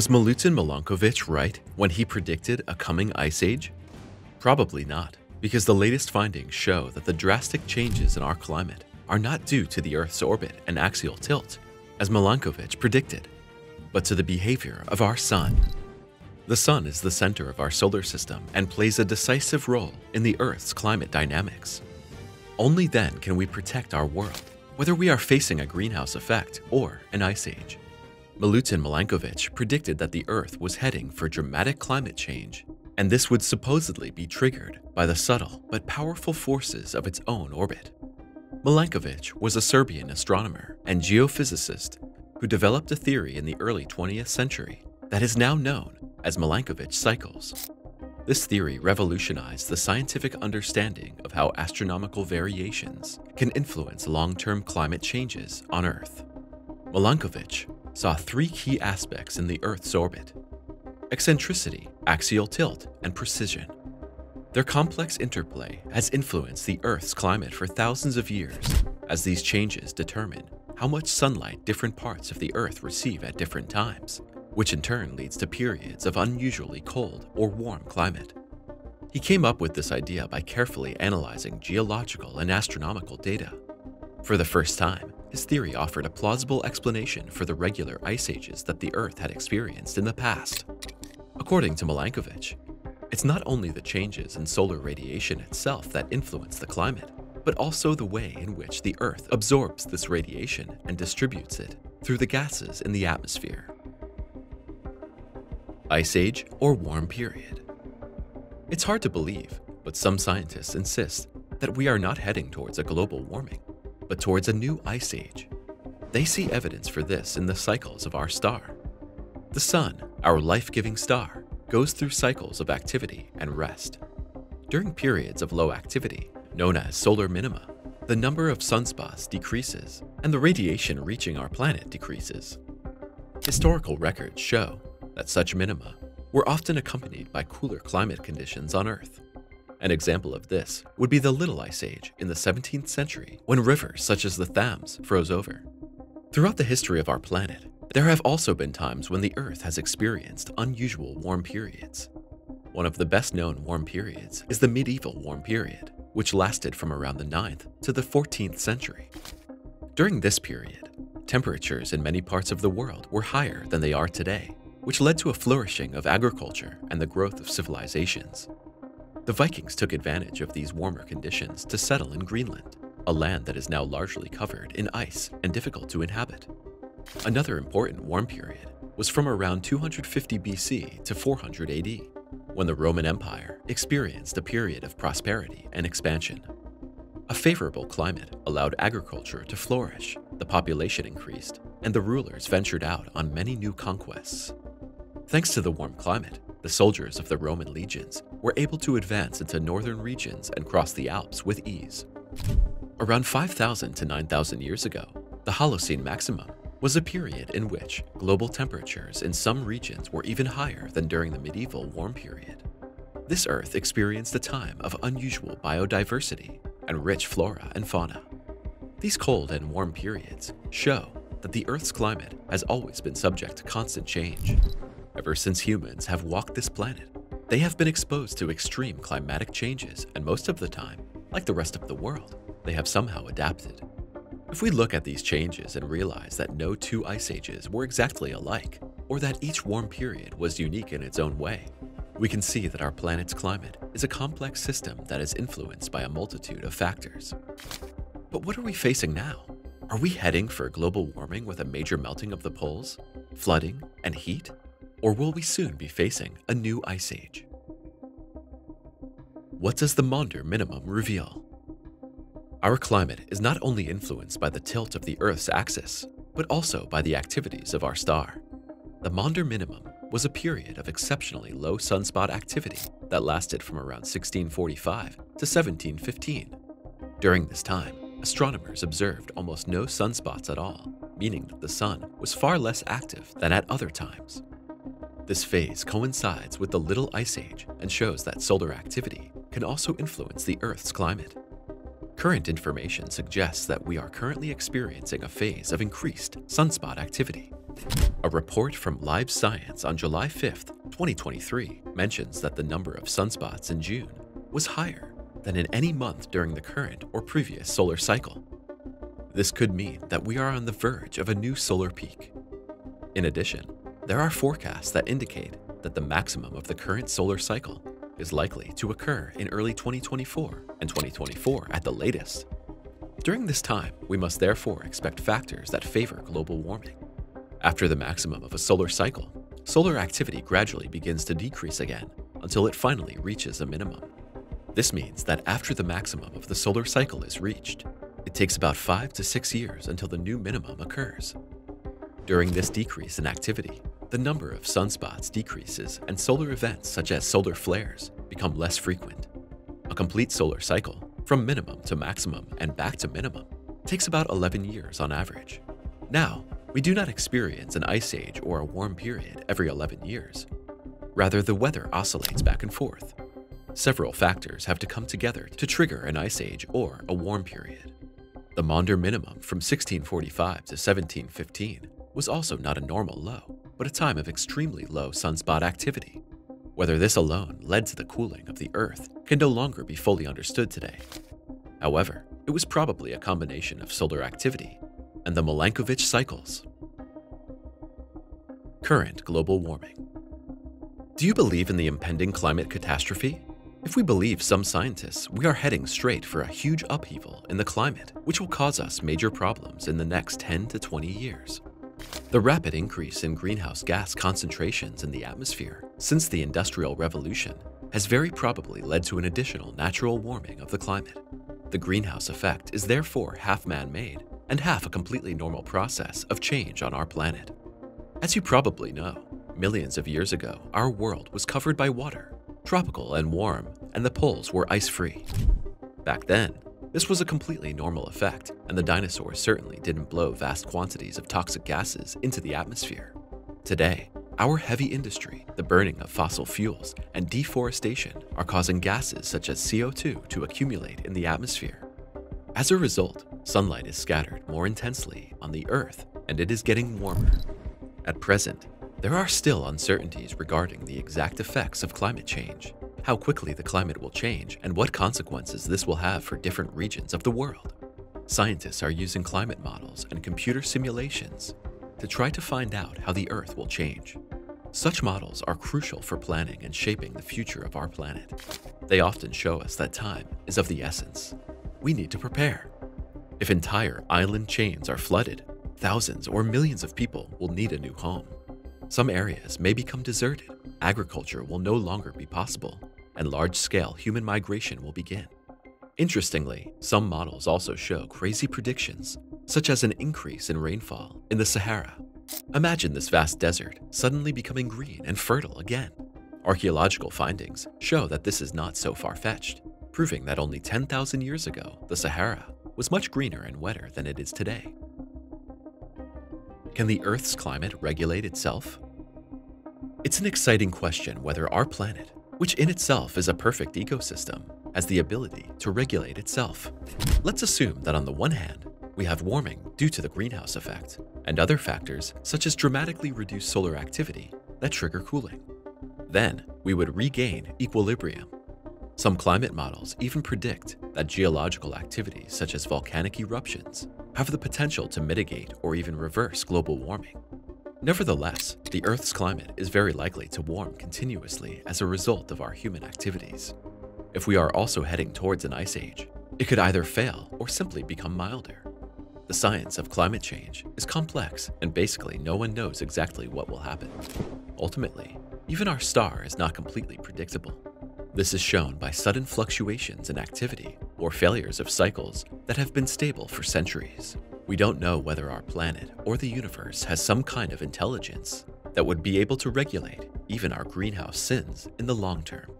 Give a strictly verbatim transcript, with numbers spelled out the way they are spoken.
Was Milutin Milanković right when he predicted a coming ice age? Probably not, because the latest findings show that the drastic changes in our climate are not due to the Earth's orbit and axial tilt, as Milanković predicted, but to the behavior of our sun. The sun is the center of our solar system and plays a decisive role in the Earth's climate dynamics. Only then can we protect our world, whether we are facing a greenhouse effect or an ice age. Milutin Milanković predicted that the Earth was heading for dramatic climate change, and this would supposedly be triggered by the subtle but powerful forces of its own orbit. Milanković was a Serbian astronomer and geophysicist who developed a theory in the early twentieth century that is now known as Milanković cycles. This theory revolutionized the scientific understanding of how astronomical variations can influence long-term climate changes on Earth. Milanković saw three key aspects in the Earth's orbit: eccentricity, axial tilt, and precision. Their complex interplay has influenced the Earth's climate for thousands of years, as these changes determine how much sunlight different parts of the Earth receive at different times, which in turn leads to periods of unusually cold or warm climate. He came up with this idea by carefully analyzing geological and astronomical data. For the first time, his theory offered a plausible explanation for the regular ice ages that the Earth had experienced in the past. According to Milanković, it's not only the changes in solar radiation itself that influence the climate, but also the way in which the Earth absorbs this radiation and distributes it through the gases in the atmosphere. Ice Age or Warm Period. It's hard to believe, but some scientists insist that we are not heading towards a global warming, but towards a new ice age. They see evidence for this in the cycles of our star. The sun, our life-giving star, goes through cycles of activity and rest. During periods of low activity, known as solar minima, the number of sunspots decreases and the radiation reaching our planet decreases. Historical records show that such minima were often accompanied by cooler climate conditions on Earth. An example of this would be the Little Ice Age in the seventeenth century, when rivers such as the Thames froze over. Throughout the history of our planet, there have also been times when the Earth has experienced unusual warm periods. One of the best-known warm periods is the Medieval Warm Period, which lasted from around the ninth to the fourteenth century. During this period, temperatures in many parts of the world were higher than they are today, which led to a flourishing of agriculture and the growth of civilizations. The Vikings took advantage of these warmer conditions to settle in Greenland, a land that is now largely covered in ice and difficult to inhabit. Another important warm period was from around two hundred fifty B C to four hundred A D, when the Roman Empire experienced a period of prosperity and expansion. A favorable climate allowed agriculture to flourish, the population increased, and the rulers ventured out on many new conquests. Thanks to the warm climate, the soldiers of the Roman legions were able to advance into northern regions and cross the Alps with ease. Around five thousand to nine thousand years ago, the Holocene Maximum was a period in which global temperatures in some regions were even higher than during the medieval warm period. This Earth experienced a time of unusual biodiversity and rich flora and fauna. These cold and warm periods show that the Earth's climate has always been subject to constant change. Ever since humans have walked this planet, they have been exposed to extreme climatic changes, and most of the time, like the rest of the world, they have somehow adapted. If we look at these changes and realize that no two ice ages were exactly alike, or that each warm period was unique in its own way, we can see that our planet's climate is a complex system that is influenced by a multitude of factors. But what are we facing now? Are we heading for global warming with a major melting of the poles, flooding, and heat? Or will we soon be facing a new ice age? What does the Maunder Minimum reveal? Our climate is not only influenced by the tilt of the Earth's axis, but also by the activities of our star. The Maunder Minimum was a period of exceptionally low sunspot activity that lasted from around sixteen forty-five to seventeen fifteen. During this time, astronomers observed almost no sunspots at all, meaning that the sun was far less active than at other times. This phase coincides with the Little Ice Age and shows that solar activity can also influence the Earth's climate. Current information suggests that we are currently experiencing a phase of increased sunspot activity A report from Live Science on July fifth, twenty twenty-three mentions that the number of sunspots in June was higher than in any month during the current or previous solar cycle. This could mean that we are on the verge of a new solar peak. In addition, there are forecasts that indicate that the maximum of the current solar cycle is likely to occur in early twenty twenty-four and twenty twenty-four at the latest. During this time, we must therefore expect factors that favor global warming. After the maximum of a solar cycle, solar activity gradually begins to decrease again until it finally reaches a minimum. This means that after the maximum of the solar cycle is reached, it takes about five to six years until the new minimum occurs. During this decrease in activity, the number of sunspots decreases and solar events such as solar flares become less frequent. A complete solar cycle, from minimum to maximum and back to minimum, takes about eleven years on average. Now, we do not experience an ice age or a warm period every eleven years. Rather, the weather oscillates back and forth. Several factors have to come together to trigger an ice age or a warm period. The Maunder Minimum from sixteen forty-five to seventeen fifteen was also not a normal low, but a time of extremely low sunspot activity. Whether this alone led to the cooling of the Earth can no longer be fully understood today. However, it was probably a combination of solar activity and the Milanković cycles. Current global warming. Do you believe in the impending climate catastrophe? If we believe some scientists, we are heading straight for a huge upheaval in the climate, which will cause us major problems in the next ten to twenty years. The rapid increase in greenhouse gas concentrations in the atmosphere since the Industrial Revolution has very probably led to an additional natural warming of the climate. The greenhouse effect is therefore half man-made and half a completely normal process of change on our planet. As you probably know, millions of years ago, our world was covered by water, tropical and warm, and the poles were ice-free. Back then, this was a completely normal effect, and the dinosaurs certainly didn't blow vast quantities of toxic gases into the atmosphere. Today, our heavy industry, the burning of fossil fuels, and deforestation are causing gases such as C O two to accumulate in the atmosphere. As a result, sunlight is scattered more intensely on the Earth, and it is getting warmer. At present, there are still uncertainties regarding the exact effects of climate change, how quickly the climate will change, and what consequences this will have for different regions of the world. Scientists are using climate models and computer simulations to try to find out how the Earth will change. Such models are crucial for planning and shaping the future of our planet. They often show us that time is of the essence. We need to prepare. If entire island chains are flooded, thousands or millions of people will need a new home. Some areas may become deserted, agriculture will no longer be possible, and large-scale human migration will begin. Interestingly, some models also show crazy predictions, such as an increase in rainfall in the Sahara. Imagine this vast desert suddenly becoming green and fertile again. Archaeological findings show that this is not so far-fetched, proving that only ten thousand years ago, the Sahara was much greener and wetter than it is today. Can the Earth's climate regulate itself? It's an exciting question whether our planet, which in itself is a perfect ecosystem, has the ability to regulate itself. Let's assume that on the one hand, we have warming due to the greenhouse effect and other factors such as dramatically reduced solar activity that trigger cooling. Then we would regain equilibrium. Some climate models even predict that geological activities such as volcanic eruptions have the potential to mitigate or even reverse global warming. Nevertheless, the Earth's climate is very likely to warm continuously as a result of our human activities. If we are also heading towards an ice age, it could either fail or simply become milder. The science of climate change is complex, and basically no one knows exactly what will happen. Ultimately, even our star is not completely predictable. This is shown by sudden fluctuations in activity or failures of cycles that have been stable for centuries. We don't know whether our planet or the universe has some kind of intelligence that would be able to regulate even our greenhouse sins in the long term.